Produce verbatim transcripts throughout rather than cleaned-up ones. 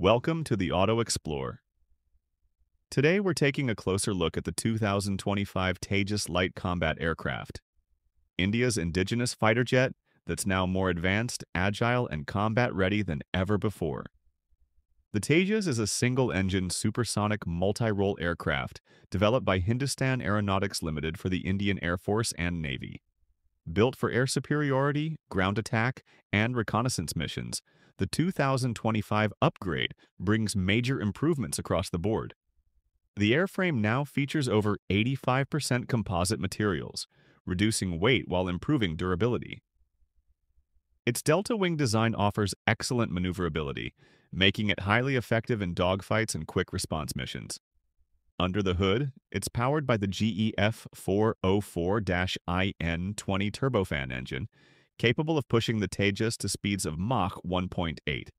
Welcome to the Auto Explore. Today we're taking a closer look at the two thousand twenty-five Tejas light combat aircraft, India's indigenous fighter jet that's now more advanced, agile, and combat-ready than ever before. The Tejas is a single-engine supersonic multi-role aircraft developed by Hindustan Aeronautics Limited for the Indian Air Force and Navy. Built for air superiority, ground attack, and reconnaissance missions, the two thousand twenty-five upgrade brings major improvements across the board. The airframe now features over eighty-five percent composite materials, reducing weight while improving durability. Its delta wing design offers excellent maneuverability, making it highly effective in dogfights and quick response missions. Under the hood, it's powered by the G E F four oh four I N twenty turbofan engine, capable of pushing the Tejas to speeds of Mach one point eight.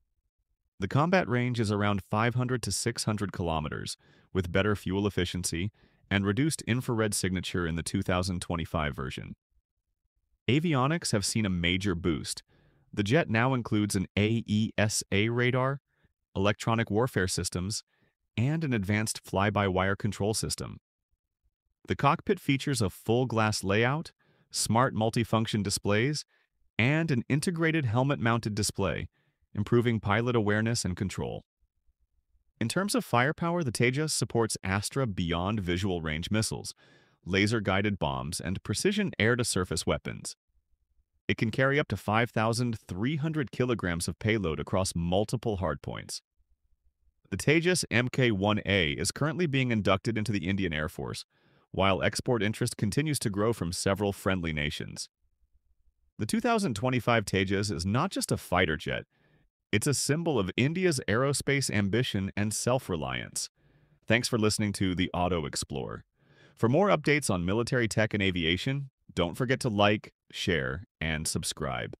The combat range is around five hundred to six hundred kilometers, with better fuel efficiency and reduced infrared signature in the two thousand twenty-five version. Avionics have seen a major boost. The jet now includes an A E S A radar, electronic warfare systems, and an advanced fly-by-wire control system. The cockpit features a full glass layout, smart multifunction displays, and an integrated helmet-mounted display, improving pilot awareness and control. In terms of firepower, the Tejas supports Astra beyond visual range missiles, laser-guided bombs, and precision air-to-surface weapons. It can carry up to five thousand three hundred kilograms of payload across multiple hardpoints. The Tejas M K one A is currently being inducted into the Indian Air Force, while export interest continues to grow from several friendly nations. The two thousand twenty-five Tejas is not just a fighter jet, it's a symbol of India's aerospace ambition and self-reliance. Thanks for listening to the Auto Explore. For more updates on military tech and aviation, don't forget to like, share, and subscribe.